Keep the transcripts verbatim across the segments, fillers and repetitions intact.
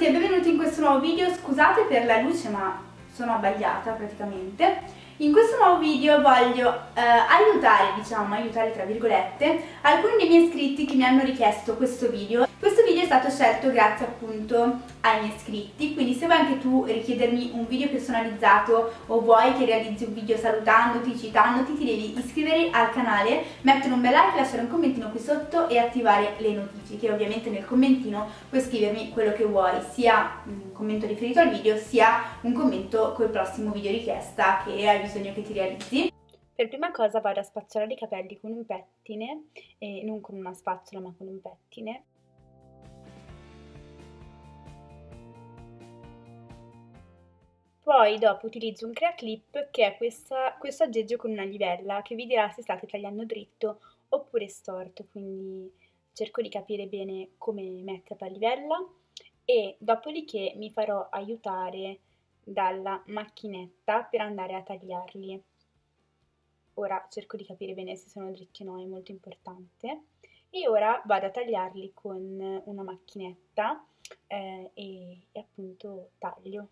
tutti e benvenuti in questo nuovo video. Scusate per la luce ma sono abbagliata praticamente. In questo nuovo video voglio eh, aiutare, diciamo, aiutare tra virgolette, alcuni dei miei iscritti che mi hanno richiesto questo video. Questo video è stato scelto grazie appunto ai miei iscritti, quindi se vuoi anche tu richiedermi un video personalizzato o vuoi che realizzi un video salutandoti, citandoti, ti devi iscrivere al canale, mettere un bel like, lasciare un commentino qui sotto e attivare le notifiche. Ovviamente nel commentino puoi scrivermi quello che vuoi, sia un commento riferito al video, sia un commento col prossimo video richiesta che hai bisogno che ti realizzi. Per prima cosa vado a spazzolare i capelli con un pettine, e non con una spazzola ma con un pettine. Poi dopo utilizzo un crea clip, che è questa, questo aggeggio con una livella che vi dirà se state tagliando dritto oppure storto, quindi cerco di capire bene come mettere la livella e dopodiché mi farò aiutare dalla macchinetta per andare a tagliarli. Ora cerco di capire bene se sono dritti o no, è molto importante. E ora vado a tagliarli con una macchinetta eh, e, e appunto taglio.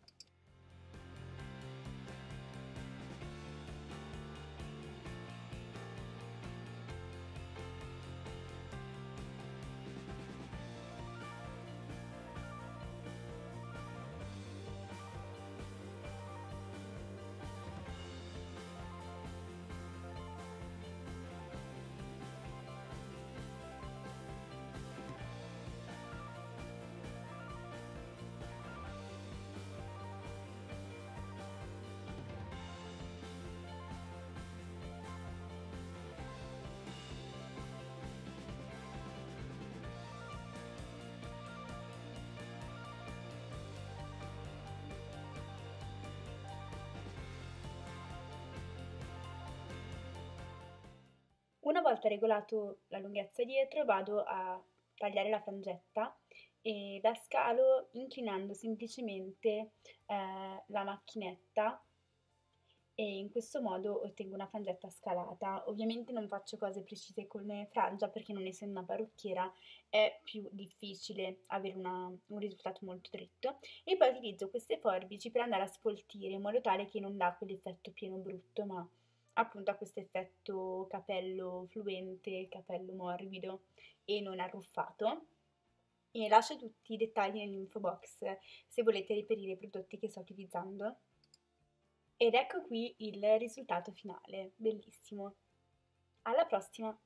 Una volta regolato la lunghezza dietro vado a tagliare la frangetta e la scalo inclinando semplicemente eh, la macchinetta, e in questo modo ottengo una frangetta scalata. Ovviamente non faccio cose precise come frangia perché, non essendo una parrucchiera, è più difficile avere una, un risultato molto dritto, e poi utilizzo queste forbici per andare a sfoltire in modo tale che non dà quell'effetto pieno brutto ma appunto a questo effetto capello fluente, capello morbido e non arruffato. E lascio tutti i dettagli nell'info box se volete reperire i prodotti che sto utilizzando. Ed ecco qui il risultato finale, bellissimo. Alla prossima!